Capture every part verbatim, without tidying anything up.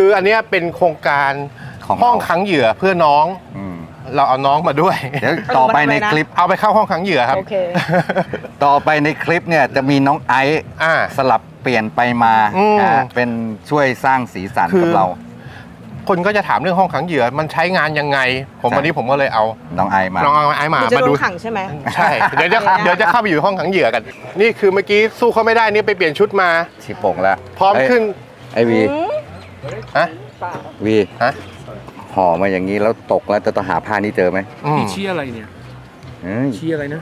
คืออันนี้เป็นโครงการห้องขังเหยื่อเพื่อน้องเราเอาน้องมาด้วยเดี๋ยวต่อไปในคลิปเอาไปเข้าห้องขังเหยื่อครับต่อไปในคลิปเนี่ยจะมีน้องไอซ์สลับเปลี่ยนไปมาเป็นช่วยสร้างสีสันกับเราคนก็จะถามเรื่องห้องขังเหยื่อมันใช้งานยังไงผมวันนี้ผมก็เลยเอาน้องไอมาน้องไอมามาดูขังใช่ไหมใช่เดี๋ยวจะเดี๋ยวจะเข้าไปอยู่ห้องขังเหยื่อกันนี่คือเมื่อกี้สู้เขาไม่ได้นี่ไปเปลี่ยนชุดมาชิปงแล้วพร้อมขึ้นไอวีฮะวีฮะห่อมาอย่างนี้แล้วตกแล้วจะต้องหาผ้านี้เจอไหมชี้อะไรเนี่ยชี้อะไรนะ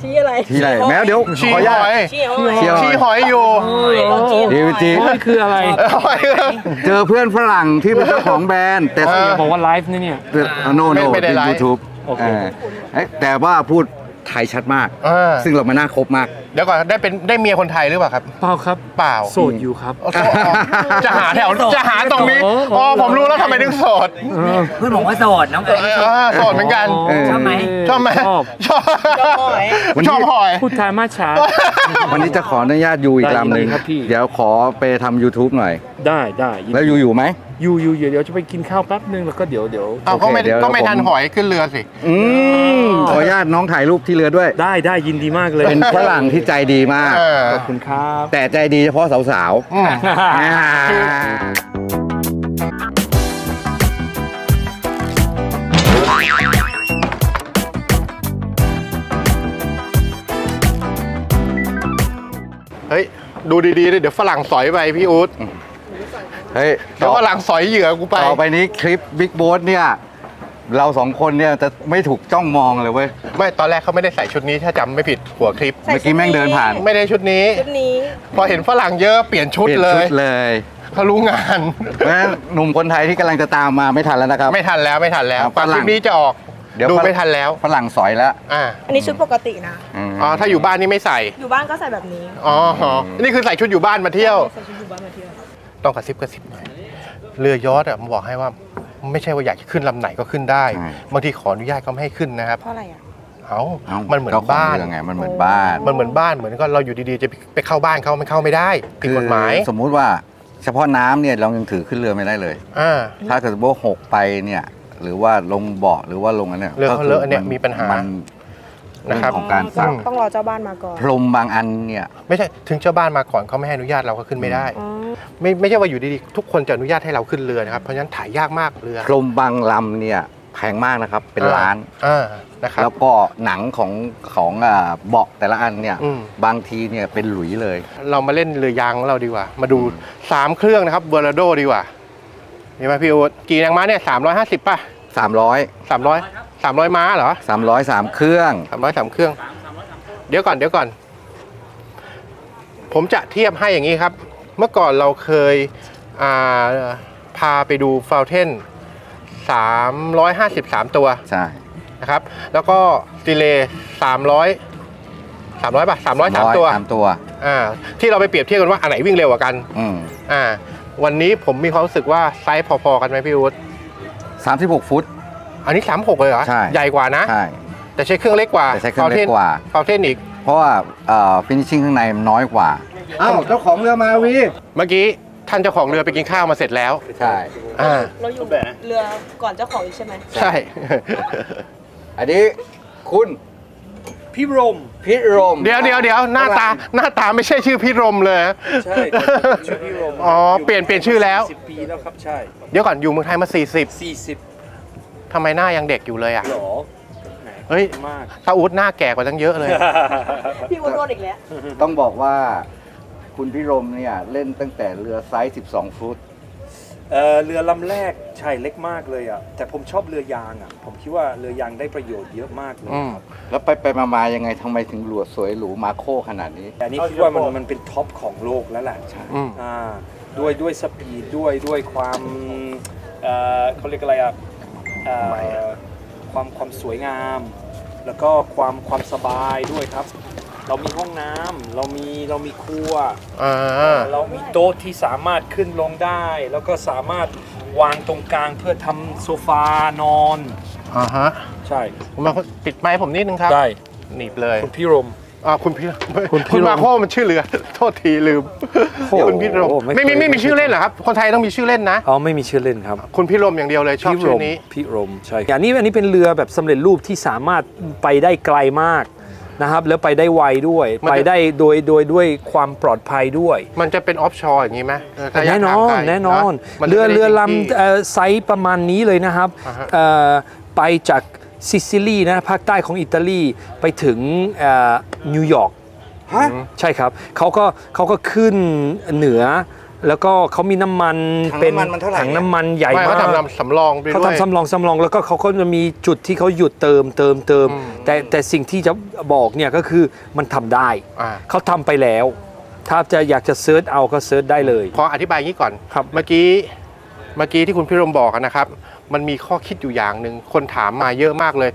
ชี้อะไรชี้อะไรแมวเดี๋ยวชี้หอยชี้หอยอยู่ดีวิจิคืออะไรเจอเพื่อนฝรั่งที่เป็นเจ้าของแบรนด์แต่บอกว่าไลฟ์นี่เนี่ยโนโนเป็นยูทูบแต่ว่าพูดไทยชัดมากซึ่งเรามาน่าคบมากเดี๋ยวก่อนได้เป็นได้เมียคนไทยหรือเปล่าครับเปล่าครับเปล่าโสดอยู่ครับจะหาแถวจะหาตรงนี้อ๋อผมรู้แล้วทำไมถึงโสดเพื่อนบอกว่าโสดน้องเอ๋ยโสดเหมือนกันชอบไหมชอบไหมชอบชอบชอบหอยพูดไทยมาช้าวันนี้จะขออนุญาตยูอีกลำหนึ่งเดี๋ยวขอไปทำ YouTube หน่อยได้ได้แล้วยูอยู่ไหมยูยูเดี๋ยวจะไปกินข้าวแป๊บนึงแล้วก็เดี๋ยวเดี๋ยวก็ไม่ก็ไม่ทันหอยขึ้นเรือสิอืมขออนุญาตน้องถ่ายรูปที่เรือด้วยได้ได้ยินดีมากเลยเป็นฝรั่งที่ใจดีมากขอบคุณครับแต่ใจดีเฉพาะสาวๆเฮ้ยดูดีๆเลยเดี๋ยวฝรั่งสอยไปพี่อู๊ดเฮ้ยเดี๋ยวฝรั่งสอยเหยื่อกูไปต่อไปนี้คลิปบิ๊กโบ๊ทเนี่ยเราสองคนเนี่ยจะไม่ถูกจ้องมองเลยเว้ยไม่ตอนแรกเขาไม่ได้ใส่ชุดนี้ถ้าจำไม่ผิดหัวคลิปเมื่อกี้แม่งเดินผ่านไม่ได้ชุดนี้ชุดนี้พอเห็นฝรั่งเยอะเปลี่ยนชุดเลยเลยเขารู้งานหนุ่มคนไทยที่กำลังจะตามมาไม่ทันแล้วนะครับไม่ทันแล้วไม่ทันแล้วฝรั่งนี้จะออกเดี๋ยวดูไม่ทันแล้วฝรั่งสอยแล้วอ่าอันนี้ชุดปกตินะอ๋อถ้าอยู่บ้านนี่ไม่ใส่อยู่บ้านก็ใส่แบบนี้อ๋อนี่คือใส่ชุดอยู่บ้านมาเที่ยวใส่ชุดอยู่บ้านมาเที่ยวต้องกระซิบกระซิบหน่อยเรือยอชต์อ่ะมันบอกให้ว่าไม่ใช่ว่าอยากจะขึ้นลำไหนก็ขึ้นได้บางทีขออนุญาตก็ไม่ให้ขึ้นนะครับเพราะอะไรอ่ะเอ้ามันเหมือนบ้านไงมันเหมือนบ้านมันเหมือนบ้านเหมือนก็เราอยู่ดีๆจะไปเข้าบ้านเขาไม่เข้าไม่ได้ผิดกฎหมายสมมุติว่าเฉพาะน้ำเนี่ยเรายังถือขึ้นเรือไม่ได้เลยอ่าถ้าเกิดว่าหกไปเนี่ยหรือว่าลงเบาะหรือว่าลงอันเนี้ยเรือเขาเลอะเนี่ยมีปัญหานะครับของการสร้างต้องรอเจ้าบ้านมาก่อนพรมบางอันเนี่ยไม่ใช่ถึงเจ้าบ้านมาก่อนเขาไม่ให้อนุญาตเราก็ขึ้นไม่ได้ไม่ไม่ใช่ว่าอยู่ดีๆทุกคนจะอนุญาตให้เราขึ้นเรือนะครับเพราะฉะนั้นถ่ายยากมากเรือพรมบางลำเนี่ยแพงมากนะครับเป็นล้านนะครับแล้วก็หนังของของเบาะแต่ละอันเนี่ยบางทีเนี่ยเป็นหลุยเลยเรามาเล่นเรือยางของเราดีกว่ามาดูสามเครื่องนะครับเวอร์โดดีกว่านี่มาพี่อู๊ดกี่นางม้าเนี่ยสามร้อยห้าสิบป่ะสามร้อยสามร้อยสามร้อยม้าเหรอสามร้อยสามเครื่องสามร้อยสามเครื่องเดี๋ยวก่อนเดี๋ยวก่อนผมจะเทียบให้อย่างนี้ครับเมื่อก่อนเราเคยพาไปดูฟาวเทนสามร้อยห้าสิบสามตัวใช่นะครับแล้วก็ติเลสามร้อยสามร้อยป่ะสามร้อยสามตัวสามตัวอ่าที่เราไปเปรียบเทียบกันว่าอันไหนวิ่งเร็วกว่ากันอืมอ่าวันนี้ผมมีความรู้สึกว่าไซส์พอๆกันไหมพี่อู๊ดสามสิบหกฟุตอันนี้สามหกเลยเหรอใช่ใหญ่กว่านะใช่แต่ใช้เครื่องเล็กกว่าใช้เครื่องเล็กกว่าฟาวเทนอีกเพราะว่าฟินิชชิ่งข้างในมันน้อยกว่าอ้าวเจ้าของเรือมาวีเมื่อกี้ท่านเจ้าของเรือไปกินข้าวมาเสร็จแล้วใช่เราอยู่เรือก่อนเจ้าของอีกใช่ไหมใช่อันนี้คุณพี่รมพี่รมเดี๋ยวเดี๋ยวเดี๋ยวหน้าตาหน้าตาไม่ใช่ชื่อพี่รมเลยใช่ชื่อพี่รมอ๋อเปลี่ยนเปลี่ยนชื่อแล้วสิบปีแล้วครับใช่เดี๋ยวก่อนอยู่เมืองไทยมาสี่สิบสี่สิบทำไมหน้ายังเด็กอยู่เลยอ่ะเฮ้ยตาอู๊ดหน้าแก่กว่าตั้งเยอะเลยพี่อู๊ดโดนอีกแล้วต้องบอกว่าคุณพี่รมเนี่ยเล่นตั้งแต่เรือไซส์สิบสองฟุตเออเรือลำแรกใช่เล็กมากเลยอ่ะแต่ผมชอบเรือยางอ่ะผมคิดว่าเรือยางได้ประโยชน์เยอะมากเลยครับแล้วไปไปมามายังไงทำไมถึงหลวดสวยหรูมาโคขนาดนี้อันนี้คิดว่ามันมันเป็นท็อปของโลกแล้วแหละใช่อ่าด้วยด้วยสปีดด้วยด้วยความเออเขาเรียกอะไรอ่ะเออความความสวยงามแล้วก็ความความสบายด้วยครับเรามีห้องน้ำเรามีเรามีครัวเรามีโต๊ะที่สามารถขึ้นลงได้แล้วก็สามารถวางตรงกลางเพื่อทำโซฟานอนอ่าฮะใช่ผมมาปิดไมค์ผมนิดนึงครับได้หนีบเลยคุณพี่รม อ่าคุณพี่คุณพี่มาโค้มันชื่อเรือโทษทีลืมคุณพี่รมไม่มีไม่มีชื่อเล่นเหรอครับคนไทยต้องมีชื่อเล่นนะอ๋อไม่มีชื่อเล่นครับคุณพี่รมอย่างเดียวเลยชอบชื่อนี้พี่รมใช่อันนี้อันนี้เป็นเรือแบบสำเร็จรูปที่สามารถไปได้ไกลมากนะครับแล้วไปได้ไวด้วยไปได้โดยโดยด้วยความปลอดภัยด้วยมันจะเป็นออฟชอร์อย่างนี้ไหมแน่นอนแน่นอนเรือเรือลำไซส์ประมาณนี้เลยนะครับไปจากซิซิลีนะภาคใต้ของอิตาลีไปถึงนิวยอร์กใช่ครับเขาก็เขาก็ขึ้นเหนือแล้วก็เขามีน้ำมันเป็นถังน้ำมันใหญ่มากเขาทำสำรองเขาทำสำรองสำรองแล้วก็เขาก็จะมีจุดที่เขาหยุดเติมเติมเติมแต่แต่สิ่งที่จะบอกเนี่ยก็คือมันทำได้เขาทำไปแล้วถ้าจะอยากจะเซิร์ชเอาก็เซิร์ชได้เลยขออธิบายงี้ก่อนครับเมื่อกี้เมื่อกี้ที่คุณพี่รมบอกนะครับมันมีข้อคิดอยู่อย่างหนึ่งคนถามมาเยอะมากเลย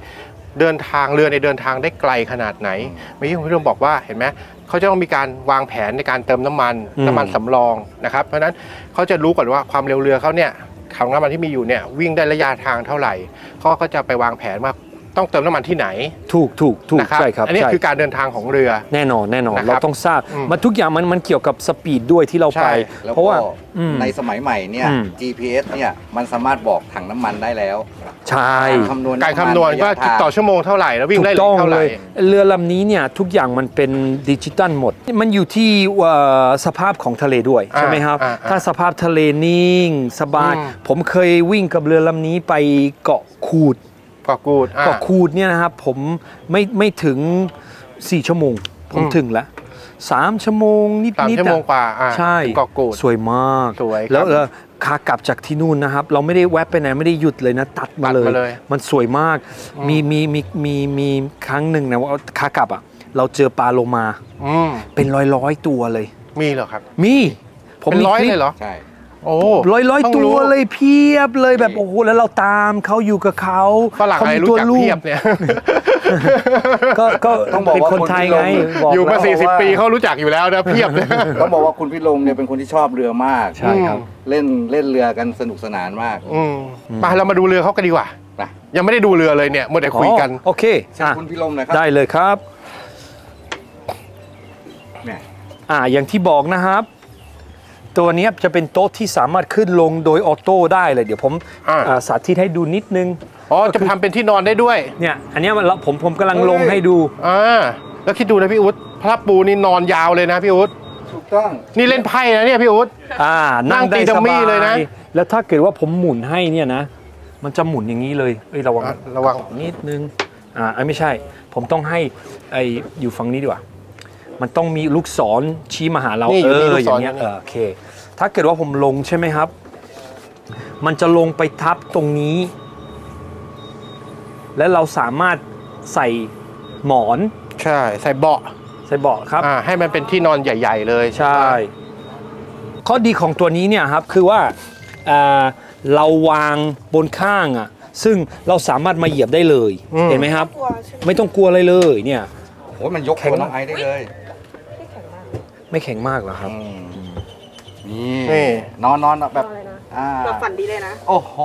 เดินทางเรือในเดินทางได้ไกลขนาดไหนเมื่อกี้คุณพี่รมบอกว่าเห็นไหมเขาจะต้องมีการวางแผนในการเติมน้ำมันน้ำมันสำรองนะครับเพราะฉะนั้นเขาจะรู้ก่อนว่าความเร็วเรือเขาเนี่ยของน้ำมันที่มีอยู่เนี่ยวิ่งได้ระยะทางเท่าไหร่เขาก็จะไปวางแผนว่าต้องเติมน้ำมันที่ไหนถูกถูกถูกใช่ครับอันนี้คือการเดินทางของเรือแน่นอนแน่นอนเราต้องทราบมันทุกอย่างมันมันเกี่ยวกับสปีดด้วยที่เราไปเพราะว่าในสมัยใหม่เนี่ย จี พี เอส เนี่ยมันสามารถบอกถังน้ำมันได้แล้วใช่การคำนวณว่าต่อชั่วโมงเท่าไหร่แล้ววิ่งได้เท่าไหร่เรือลำนี้เนี่ยทุกอย่างมันเป็นดิจิตอลหมดมันอยู่ที่สภาพของทะเลด้วยใช่ไหมครับถ้าสภาพทะเลนิ่งสบายผมเคยวิ่งกับเรือลำนี้ไปเกาะคูดเกาะกูดเกาะกูดเนี่ยนะครับผมไม่ไม่ถึงสี่ชั่วโมงผมถึงแล้วสามชั่วโมงนิดนิดชั่วโมงกว่าใช่เกาะกูดสวยมากสวยแล้วขากลับจากที่นู่นนะครับเราไม่ได้แวะไปไหนไม่ได้หยุดเลยนะตัดมาเลยมันสวยมากมีมีมีมีมีครั้งหนึ่งนะว่าขากลับอ่ะเราเจอปลาโลมาเป็นร้อยร้อยตัวเลยมีเหรอครับมีผมร้อยเลยเหรอใช่ร้อยร้อยตัวเลยเพียบเลยแบบโอ้โหแล้วเราตามเขาอยู่กับเขาเขาเป็นตัวลูกเนี่ยก็ก็ต้องบอกว่าคนไทยไงอยู่มาสี่สิบปีเขารู้จักอยู่แล้วนะเพียบเลยต้องบอกว่าคุณพี่ลงเนี่ยเป็นคนที่ชอบเรือมากใช่ครับเล่นเล่นเรือกันสนุกสนานมากไปเรามาดูเรือเขากันดีกว่ายังไม่ได้ดูเรือเลยเนี่ยเมื่อไหร่คุยกันโอเคคุณพี่ลงนะครับได้เลยครับอ่าอย่างที่บอกนะครับตัวนี้จะเป็นโต๊ะที่สามารถขึ้นลงโดยออโต้ได้เลยเดี๋ยวผมสาธิตให้ดูนิดนึงอ๋อจะทำเป็นที่นอนได้ด้วยเนี่ยอันนี้มันผมผมกำลังลงให้ดูอ่าแล้วคิดดูนะพี่อุ๊ดพระปูนี่นอนยาวเลยนะพี่อุ๊ดถูกต้องนี่เล่นไพ่นะเนี่ยพี่อุ๊ดอ่านั่งตีดัมมี่เลยนะแล้วถ้าเกิดว่าผมหมุนให้เนี่ยนะมันจะหมุนอย่างนี้เลยเอ้ยระวังระวังนิดนึงอ่าไม่ใช่ผมต้องให้ไออยู่ฝั่งนี้ดีกว่ามันต้องมีลูกศรชี้มาหาเราเอออย่างเงี้ยโอเคถ้าเกิดว่าผมลงใช่ไหมครับมันจะลงไปทับตรงนี้และเราสามารถใส่หมอนใช่ใส่เบาะใส่เบาะครับให้มันเป็นที่นอนใหญ่ๆเลยใช่ข้อดีของตัวนี้เนี่ยครับคือว่าเราวางบนข้างอ่ะซึ่งเราสามารถมาเหยียบได้เลยเห็นไหมครับไม่ต้องกลัวอะไรเลยเนี่ยโอ้ยมันยกแข็งน้องไอได้เลยไม่แข็งมากเหรอครับนี่นอนนอนแบบเราฝันดีเลยนะโอ้โห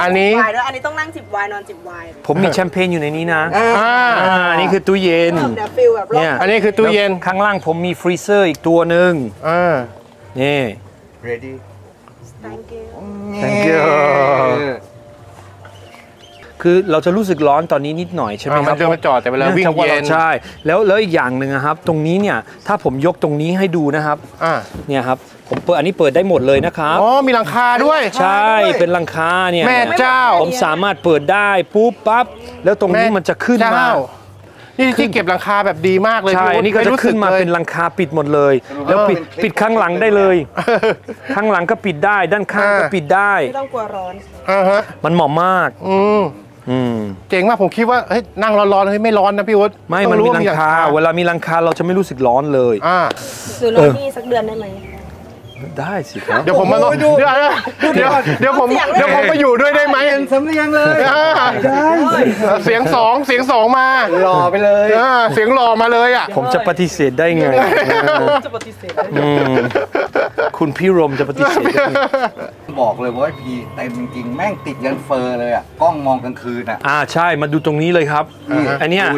อันนี้อันนี้ต้องนั่งจิบไวน์นอนจิบไวน์ผมมีแชมเปญอยู่ในนี้นะอันนี้คือตู้เย็นเนี่ยอันนี้คือตู้เย็นข้างล่างผมมีฟรีเซอร์อีกตัวหนึ่งนี่ ready thank you thank you คือเราจะรู้สึกร้อนตอนนี้นิดหน่อยใช่ไหมครับเรือมาจอดแต่เวลาวิ่งเย็นใช่แล้วแล้วอีกอย่างหนึ่งนะครับตรงนี้เนี่ยถ้าผมยกตรงนี้ให้ดูนะครับเนี่ยครับผมเปิดอันนี้เปิดได้หมดเลยนะครับอ๋อมีหลังคาด้วยใช่เป็นหลังคาเนี่ยแม่เจ้าผมสามารถเปิดได้ปุ๊บปั๊บแล้วตรงนี้มันจะขึ้นมานี่ที่เก็บหลังคาแบบดีมากเลยใช่นี่ก็จะขึ้นมาเป็นหลังคาปิดหมดเลยแล้วปิดปิดข้างหลังได้เลยข้างหลังก็ปิดได้ด้านข้างก็ปิดได้ไม่ต้องกลัวร้อนมันเหมาะมากอือเจ๋งมากผมคิดว่านั่งร้อนๆไม่ร้อนนะพี่อุ๊ดไม่มันมีหลังคาเวลามีหลังคาเราจะไม่รู้สึกร้อนเลยอ่าซื้อรถนี่สักเดือนได้ไหมได้สิครับเดี๋ยวผมมาดูเดี๋ยวเดี๋ยวเดี๋ยวผมเดี๋ยวผมไปอยู่ด้วยได้ไหมสำเนียงเลยได้เสียงสองเสียงสองมาหล่อไปเลยเสียงหล่อมาเลยอ่ะผมจะปฏิเสธได้ไงจะปฏิเสธคุณพี่รมจะปฏิเสธบอกเลยว่าพีเต็มจริงๆแม่งติดยันเฟอร์เลยอ่ะกล้องมองกลางคืนอ่ะอ่าใช่มาดูตรงนี้เลยครับอันเนี้ย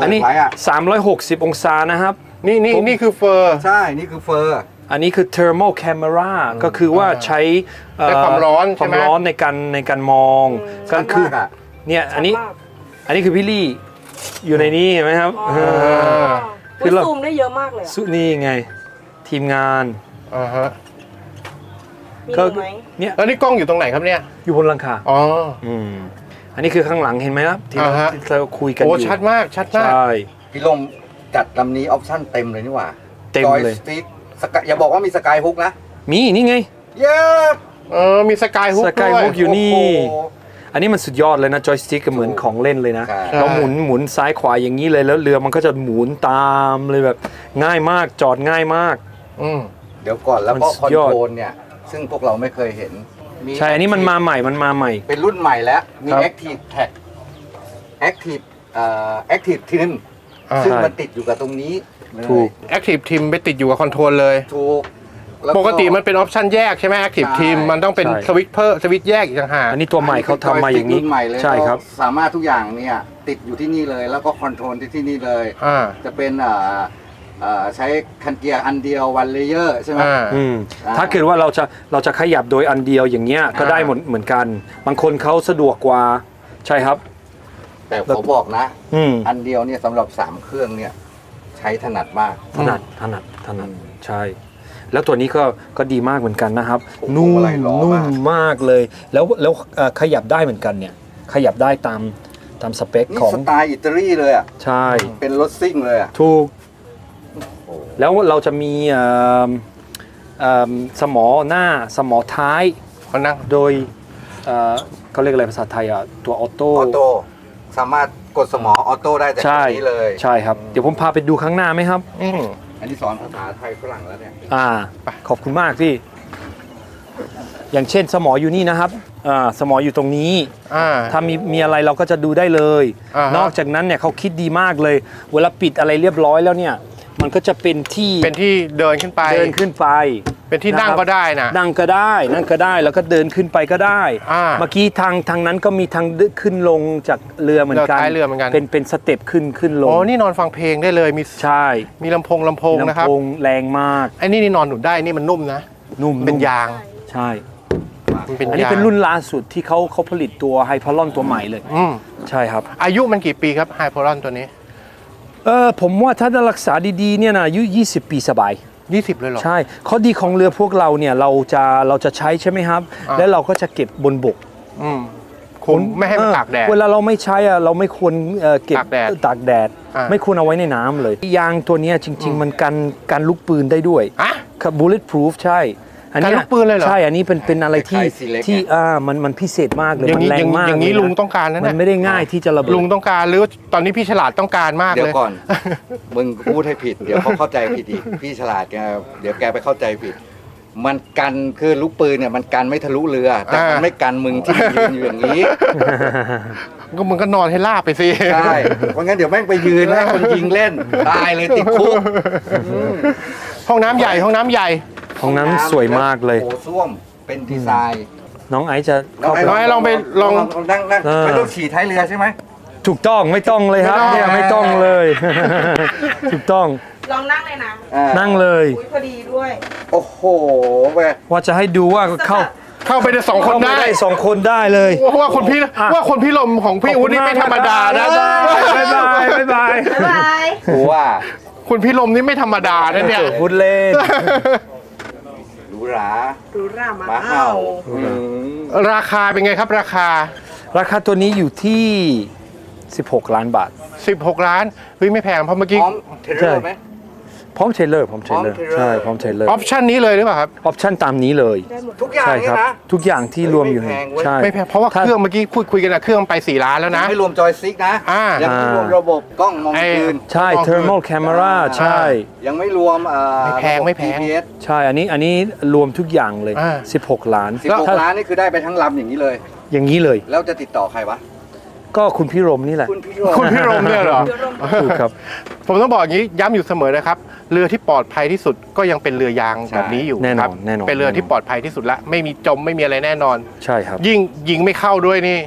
อันนี้สามร้อยหกสิบองศานะครับนี่นี่นี่คือเฟอร์ใช่นี่คือเฟอร์อันนี้คือ thermal camera ก็คือว่าใช้ความร้อนความร้อนในการในการมองก็คือเนี่ยอันนี้อันนี้คือพี่ลี่อยู่ในนี้เห็นไหมครับคือซูมได้เยอะมากเลยซูมนี่ไงทีมงานอ่าฮะก็เนี่ยแล้วนี่กล้องอยู่ตรงไหนครับเนี่ยอยู่บนหลังคาอ๋ออืมอันนี้คือข้างหลังเห็นไหมครับที่เราคุยกันอยู่โอ้ชัดมากชัดมากใช่พี่ลมจัดลำนี้ออปชั่นเต็มเลยนี่หว่าเต็มเลยอย่าบอกว่ามีสกายฮุกนะมีนี่ไงเย้เออมีสกายฮุกสกายฮุกอยู่นี่อันนี้มันสุดยอดเลยนะจอยสติ๊กก็เหมือนของเล่นเลยนะเราหมุนหมุนซ้ายขวาอย่างนี้เลยแล้วเรือมันก็จะหมุนตามเลยแบบง่ายมากจอดง่ายมากอืมเดี๋ยวก่อนแล้วก็คอนโทรลเนี่ยซึ่งพวกเราไม่เคยเห็นใช่อันนี้มันมาใหม่มันมาใหม่เป็นรุ่นใหม่แล้วมี Active Tag Active เอ่อ Active Trim ซึ่งมันติดอยู่กับตรงนี้ถูก Active Trim ไปติดอยู่กับคอนโทรลเลยถูกปกติมันเป็นออปชั่นแยกใช่ไหม Active Trim มันต้องเป็นสวิตช์เพิ่มสวิตช์แยกอีกต่างหากอันนี้ตัวใหม่เขาทำมาอย่างนี้ใช่ครับสามารถทุกอย่างเนี่ยติดอยู่ที่นี่เลยแล้วก็คอนโทรลที่ที่นี่เลยจะเป็นเอ่อใช้คันเกียร์อันเดียววันเลเยอร์ใช่ไหมถ้าเกิดว่าเราจะเราจะขยับโดยอันเดียวอย่างเงี้ยก็ได้หมดเหมือนกันบางคนเขาสะดวกกว่าใช่ครับแต่ผมบอกนะอันเดียวเนี่ยสำหรับสามเครื่องเนี่ยใช้ถนัดมากถนัดถนัดถนัดใช่แล้วตัวนี้ก็ก็ดีมากเหมือนกันนะครับนุ่มนุ่มมากเลยแล้วแล้วขยับได้เหมือนกันเนี่ยขยับได้ตามตามสเปคของสไตล์อิตาลีเลยอ่ะใช่เป็นรถซิ่งเลยอ่ะถูกแล้วเราจะมีสมอหน้าสมอท้ายโดยเขาเรียกอะไรภาษาไทยอ่ะตัวออโต้ออโต้สามารถกดสมอออโต้ได้แต่แบบนี้เลยใช่ครับเดี๋ยวผมพาไปดูข้างหน้าไหมครับอันนี้สอนภาษาไทยฝรั่งแล้วเนี่ยอ่าขอบคุณมากพี่อย่างเช่นสมออยู่นี่นะครับอ่าสมออยู่ตรงนี้ถ้ามีมีอะไรเราก็จะดูได้เลยนอกจากนั้นเนี่ยเขาคิดดีมากเลยเวลาปิดอะไรเรียบร้อยแล้วเนี่ยมันก็จะเป็นที่เป็นที่เดินขึ้นไปเดินขึ้นไปเป็นที่นั่งก็ได้นะนั่งก็ได้นั่งก็ได้แล้วก็เดินขึ้นไปก็ได้เมื่อกี้ทางทางนั้นก็มีทางขึ้นลงจากเรือเหมือนกันเป็นเป็นสเต็ปขึ้นขึ้นลงอ๋อนี่นอนฟังเพลงได้เลยมีใช่มีลำโพงลำโพงนะครับลำโพงแรงมากไอ้นี่นี่นอนหนุนได้นี่มันนุ่มนะนุ่มเป็นยางใช่อันนี้เป็นรุ่นล่าสุดที่เขาเขาผลิตตัวไฮพาลอนตัวใหม่เลยใช่ครับอายุมันกี่ปีครับไฮพาลอนตัวนี้เออผมว่าถ้ารักษาดีๆเนี่ยนะอายุยี่สิบปีสบายยี่สิบเลยหรอใช่ข้อดีของเรือพวกเราเนี่ยเราจะเราจะใช้ใช่ไหมครับแล้วเราก็จะเก็บบนบกคุณไม่ให้มันตากแดดเวลาเราไม่ใช้อะเราไม่ควรเก็บตากแดดไม่ควรเอาไว้ในน้ำเลยยางตัวนี้จริงๆมันกันกันลูกปืนได้ด้วยครับ bulletproof ใช่อันนี้ปืนเลยเหรอใช่อันนี้เป็นเป็นอะไรที่ที่อ่ามันมันพิเศษมากเลยมันแรงมากอย่างนี้ลุงต้องการนะมันไม่ได้ง่ายที่จะระเบิดลุงต้องการหรือตอนนี้พี่ฉลาดต้องการมากเลยเดี๋ยวก่อนมึงพูดให้ผิดเดี๋ยวเขาเข้าใจผิดอีกพี่ฉลาดแกเดี๋ยวแกไปเข้าใจผิดมันกันคือลูกปืนเนี่ยมันกันไม่ทะลุเรือแต่มันไม่กันมึงที่ยืนอยู่อย่างนี้ก็มึงก็นอนให้ลาบไปสิใช่เพราะงั้นเดี๋ยวแม่งไปยืนให้คนยิงเล่นตายเลยติดคุกห้องน้ำใหญ่ห้องน้ำใหญ่ห้องน้ำสวยมากเลยโถส้วมเป็นดีไซน์น้องไอซ์จะน้องไอซ์ลองไปลองนั่งนั่งไม่ต้องฉี่ท้ายเรือใช่ไหมถูกต้องไม่ต้องเลยครับเนี่ยไม่ต้องเลยถูกต้องลองนั่งเลยนะนั่งเลยพอดีด้วยโอ้โหว่าจะให้ดูว่าเข้าเข้าไปได้สองคนได้สองคนได้เลยว่าคนพี่ว่าคนพี่ลมของพี่อู๊ดนี่ไม่ธรรมดานะบ๊ายบายบ๊ายบายบ๊ายบายว่าคุณพี่ลมนี่ไม่ธรรมดานะเนี่ยพูดเล่นรามาเอ้าราคาเป็นไงครับราคาราคาตัวนี้อยู่ที่สิบหกล้านบาทสิบหกล้านเฮ้ยไม่แพงเพราะเมื่อกี้พร้อมเทเลอร์ไหมพร้อมเทเลอร์พร้อมเทเลอร์ใช่พร้อมเทเลอร์ออปชั่นนี้เลยหรือเปล่าครับออปชั่นตามนี้เลยทุกอย่างครับทุกอย่างที่รวมอยู่ใช่ไม่แพงเพราะว่าเครื่องเมื่อกี้พูดคุยกันอะเครื่องไปสี่ล้านแล้วนะไม่รวมจอยสติ๊กนะยังไม่รวมระบบกล้องมองคืนใช่ thermal camera ใช่ยังไม่รวมไม่แพงไม่แพงใช่อันนี้อันนี้รวมทุกอย่างเลยสิบหกล้านสิบหกล้านนี่คือได้ไปทั้งลำอย่างนี้เลยอย่างนี้เลยแล้วจะติดต่อใครวะก็คุณพี่ลมนี่แหละคุณพี่ลมเนี่ยเหรอถูกครับผมต้องบอกอย่างนี้ย้ำอยู่เสมอนะครับเรือที่ปลอดภัยที่สุดก็ยังเป็นเรือยางแบบนี้อยู่ครับเป็นเรือที่ปลอดภัยที่สุดละไม่มีจมไม่มีอะไรแน่นอนใช่ครับยิ่งยิงไม่เข้าด้วยนี่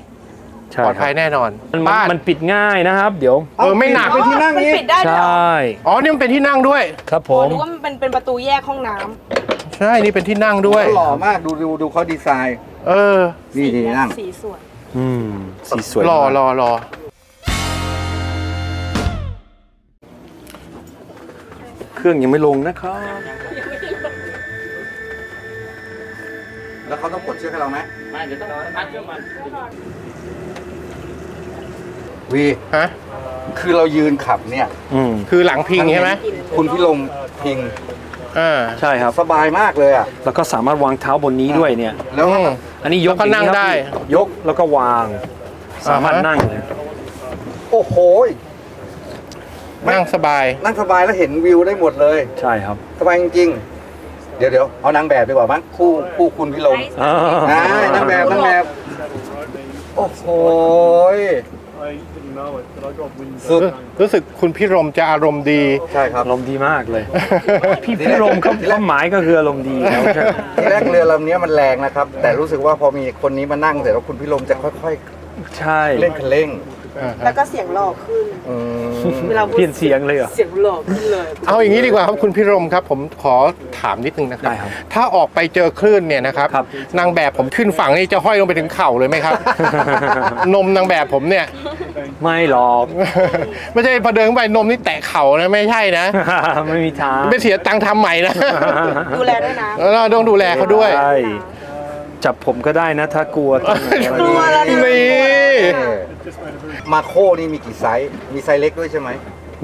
ปลอดภัยแน่นอนบ้านมันปิดง่ายนะครับเดี๋ยวเออไม่หนักเป็นที่นั่งนี่ใช่อ๋อนี่มันเป็นที่นั่งด้วยครับผมดูว่ามันเป็นเป็นประตูแยกห้องน้ำใช่นี่เป็นที่นั่งด้วยหล่อมากดูดูดูเขาดีไซน์เออนี่ดีนั่งสีสวยอืมสีสวยหล่อหล่อหล่อเครื่องยังไม่ลงนะครับแล้วเขาต้องกดเชือกให้เราไหมไม่เดี๋ยวต้องพัดเชือกมันวีฮะคือเรายืนขับเนี่ยอืมคือหลังพิงใช่ไหมคุณพี่ลงพิงอ่าใช่ครับสบายมากเลยอ่ะแล้วก็สามารถวางเท้าบนนี้ด้วยเนี่ยแล้วอันนี้ยกก็นั่งได้ยกแล้วก็วางสามารถนั่งเลยโอ้โหนั่งสบายนั่งสบายแล้วเห็นวิวได้หมดเลยใช่ครับสบายจริงๆเดี๋ยวเดี๋ยวเอานางแบบไปบอกมั้งคู่คู่คุณพี่ลงนางแบบนางแบบโอ้โหรู้สึกคุณพี่รมจะอารมณ์ดีใช่ครับอารมณ์ดีมากเลยพี่พี่รมเขาความหมายก็คืออารมณ์ดีแล้วทีแรกเรือลำนี้มันแรงนะครับแต่รู้สึกว่าพอมีคนนี้มานั่งเสร็จแล้วคุณพี่รมจะค่อยๆใช่เล่นคันเร่งแล้วก็เสียงหลอกขึ้นเปลี่ยนเสียงเลยเหรอเสียงหลอกขึ้นเลยเอาอย่างนี้ดีกว่าครับคุณพี่รมครับผมขอถามนิดนึงนะครับถ้าออกไปเจอคลื่นเนี่ยนะครับนางแบบผมขึ้นฝั่งนี่จะห้อยลงไปถึงเข่าเลยไหมครับนมนางแบบผมเนี่ยไม่หรอกไม่ใช่พอเดินไปนมนี่แตะเข่านะไม่ใช่นะไม่มีทางไม่เสียตังค์ทำใหม่นะดูแลด้วยนะแล้วต้องดูแลเขาด้วยจับผมก็ได้นะถ้ากลัวตรงนี้มาโคนี่มีกี่ไซส์มีไซส์เล็กด้วยใช่ไหม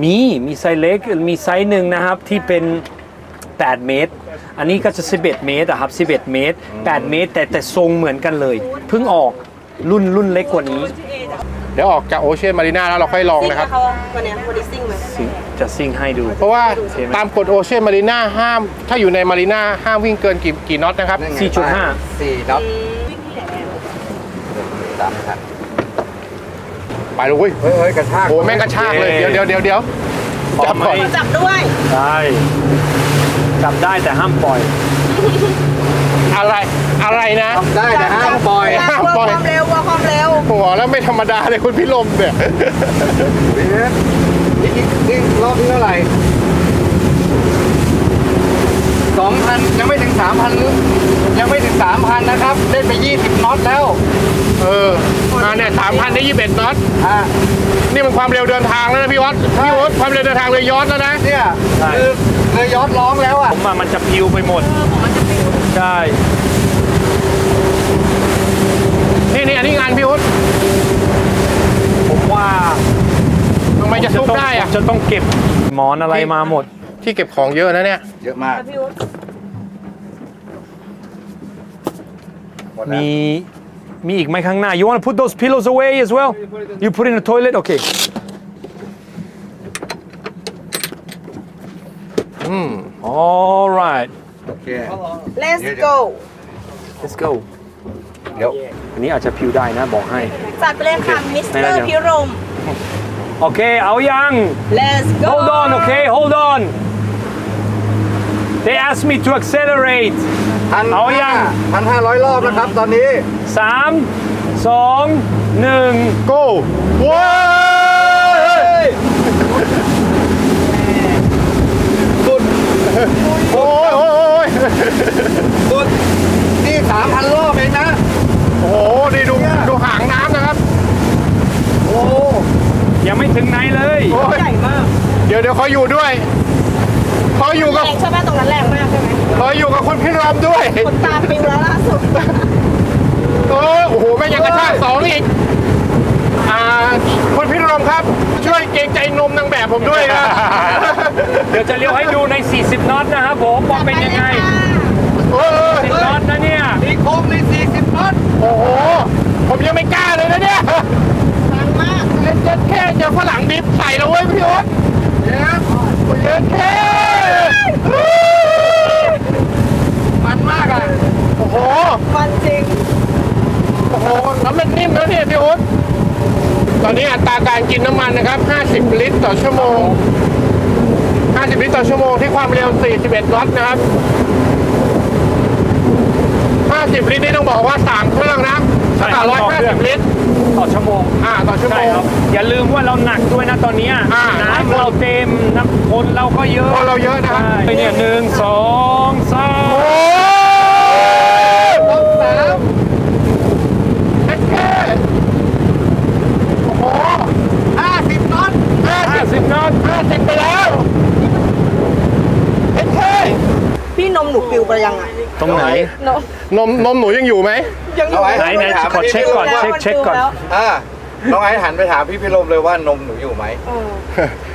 มีมีไซส์เล็กมีไซส์หนึ่งนะครับที่เป็นแปดเมตรอันนี้ก็จะสิบเอ็ดเมตรอะครับสิบเอ็ดเมตรแปดเมตรแต่แต่ทรงเหมือนกันเลยเพิ่งออกรุ่นรุ่นเล็กกว่านี้เดี๋ยวออกจากโอเชียนมารีน่าแล้วเราค่อยลองนะครับวันนี้วันนี้ซิ่งไหมจะซิ่งให้ดูเพราะว่าตามกฎโอเชียนมารีน่าห้ามถ้าอยู่ในมารีน่าห้ามวิ่งเกินกี่กี่น็อตนะครับ สี่จุดห้า สี่น็อตไปเลยเว้ยเฮ้ยกระชากโอ้แม่งกระชากเลยเดี๋ยวเดี๋ยวเดี๋ยวเดี๋ยวจับจับด้วยใช่จับได้แต่ห้ามปล่อยอะไรอะไรนะได้แต่ห้ามปล่อยห้ามปล่อยความเร็วความเร็วหัวแล้วไม่ธรรมดาเลยคุณพี่ลมเนี่ยนี่นี่รอบนี้เท่าไหร่สองพันยังไม่ถึงสามพันยังไม่ถึงสามพันนะครับได้ไปยี่สิบน็อตแล้วเออมาเนี่ยสามพันได้ยี่สิบเอ็ดน็อตอ่ะนี่มันความเร็วเดินทางแล้วนะพี่วัดพี่วัดความเร็วเดินทางเลยยอดแล้วนะเนี่ยคือเลยยอดร้องแล้วอ่ะผมว่ามันจะพิวไปหมดใช่นี่นี่อันนี้งานพี่วัดผมว่าทำไมจะซุกได้อ่ะจะต้องเก็บหมอนอะไรมาหมดที่เก็บของเยอะนะเนี่ยเยอะมากมีมีอีกไหมข้างหน้า you want to put those pillows away as well you put in the toilet okay อืม all right okay let's go let's go เดี๋ยวอันนี้อาจจะพิวได้นะบอกให้จัดไปเลยค่ะมิสเตอร์พิรมโอเคเอายัง let's go hold on okay hold on they asked me to accelerateเอายังพันห้าร้อยรอบนะครับตอนนี้สามสองหนึ่ง go ว้าวสุดโอ้ยโอ้ยสุดนี่สามพันรอบเองนะโอ้โหนี่ดูดูหางน้ำนะครับโอ้ยังไม่ถึงไหนเลยใหญ่มากเดี๋ยวเดี๋ยวเขาอยู่ด้วยเขาอยู่กับใช่ไหมตรงนั้นแรงมากใช่ไหมเขาอยู่กับคุณพี่รมด้วยคนตามปิวแล้วล่าสุดโอ้โหแม่ยังกระชากสองอีกอ่าคุณพี่รมครับช่วยเกรงใจนมนางแบบผมด้วยนะเดี๋ยวจะเลี้ยวให้ดูในสี่สิบน็อตนะครับผมว่าเป็นยังไงสี่สิบน็อตนะเนี่ยนี่คมในสี่สิบน็อตโอ้โหผมยังไม่กล้าเลยนะเนี่ยดังมากเล่นเจ็ตแค่เจอฝรั่งดิบใส่แล้วเว้ยพี่อ๊อดเย้เจ็ตแค่มันมากอ่ะโอ้โหมันจริงโอ้โหน้ำมันนิ่มแล้วเนี่ยพี่อุ๊ดตอนนี้อัตราการกินน้ำมันนะครับห้าสิบลิตรต่อชั่วโมงห้าสิบลิตรต่อชั่วโมงที่ความเร็วสี่สิบเอ็ดน็อตนะครับ ร้อยห้าสิบลิตรนี่ต้องบอกว่าสามเครื่องนะขนาดร้อยห้าสิบลิตรต่อชั่วโมงอ่าต่อชั่วโมงอย่าลืมว่าเราหนักด้วยนะตอนนี้น้ำเราเต็มน้ำคนเราก็เยอะคนเราเยอะนะไปเนี่ยหนึ่งสองสามโอ้ยสองสามเอ็กซ์โอ้โหห้าสิบน็อตห้าสิบน็อตห้าสิบไปแล้วเอ็กซ์พี่นมหนูปิวไปยังไงตรงไหนนมนมหนูยังอยู่ไหมยังอยู่ไหนไหนขอเช็คก่อนเช็คเช็คก่อนอ่าน้องไอ้หันไปถามพี่พิรมเลยว่านมหนูอยู่ไหม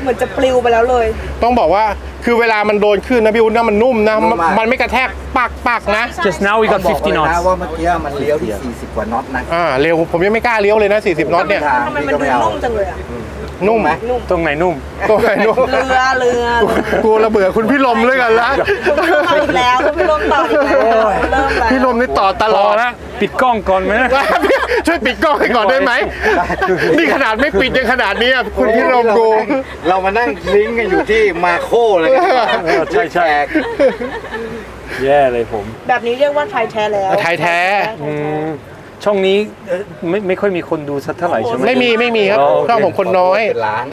เหมือนจะปลิวไปแล้วเลยต้องบอกว่าคือเวลามันโดนขึ้นนะพี่อุ้นนะมันนุ่มนะมันไม่กระแทกปากปากนะ just now we got fifty knots ว่าเมื่อกี้มันเลี้ยวที่สี่สิบกว่าน็อตนะอ่าเร็วผมยังไม่กล้าเลี้ยวเลยนะสี่สิบน็อตเนี่ยทำไมมันดูนุ่มจังเลยอ่ะนุ่มไหมตรงไหนนุ่มตรงไหนนุ่มเรือเรือกลัวระเบิดคุณพี่ลมเลยกันละแล้วพี่ลมต่ออีกแล้วพี่ลมนี่ต่อตลอดนะปิดกล้องก่อนไหมช่วยปิดกล้องให้ก่อนได้ไหมนี่ขนาดไม่ปิดยังขนาดนี้คุณพี่ลมกูเรามานั่งลิงก์กันอยู่ที่มาโคเลยใช่ใช่แย่เลยผมแบบนี้เรียกว่าไทยแท้แล้วไทยแท้ช่องนี้ไม่ไม่ค่อยมีคนดูสักเท่าไหร่ใช่ไหมไม่มีไม่มีครับช่องผมคนน้อยเป็นล้าน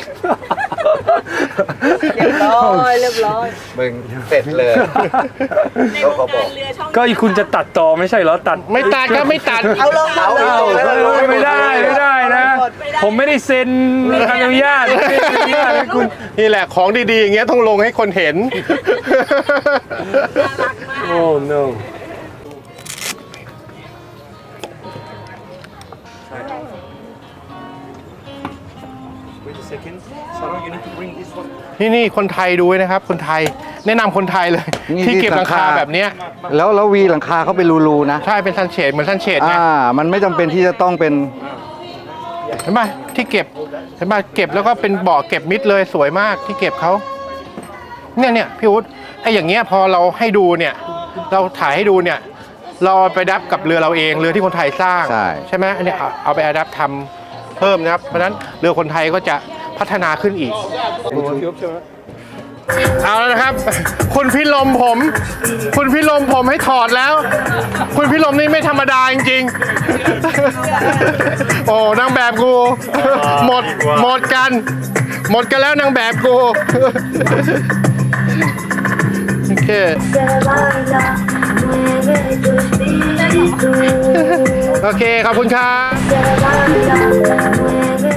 เรียบร้อยเรียบร้อยมึงเสร็จเลยในวงการเรือช่องก็คุณจะตัดต่อไม่ใช่เหรอตัดไม่ตัดก็ไม่ตัดเอาลงเอาไม่ได้ไม่ได้นะผมไม่ได้เซ็นอนุญาตคุณนี่แหละของดีๆอย่างเงี้ยต้องลงให้คนเห็นโอ้โน่นี่นี่คนไทยดูนะครับคนไทยแนะนำคนไทยเลยที่เก็บหลังคาแบบนี้แล้วแล้ววีหลังคาเขาเป็นรูๆนะใช่เป็นซันเชดเหมือนซันเชดนะมันไม่จำเป็นที่จะต้องเป็นเห็นไหมที่เก็บเห็นไหมเก็บแล้วก็เป็นเบาะเก็บมิดเลยสวยมากที่เก็บเขาเนี่ยเนี่ยพี่อุ๊ดไอ้อย่างเงี้ยพอเราให้ดูเนี่ยเราถ่ายให้ดูเนี่ยเราไปดับกับเรือเราเองเรือที่คนไทยสร้างใช่ไหมอันนี้เอาไปดับทำเพิ่มนะครับเพราะฉะนั้นเรือคนไทยก็จะพัฒนาขึ้นอีกเอาแล้วนะครับคุณพี่ลมผมคุณพี่ลมผมให้ถอดแล้วคุณพี่ลมนี่ไม่ธรรมดาจริงๆโอ้นางแบบกูหมดหมดกันหมดกันแล้วนางแบบกูโอเคโอเคขอบคุณครับ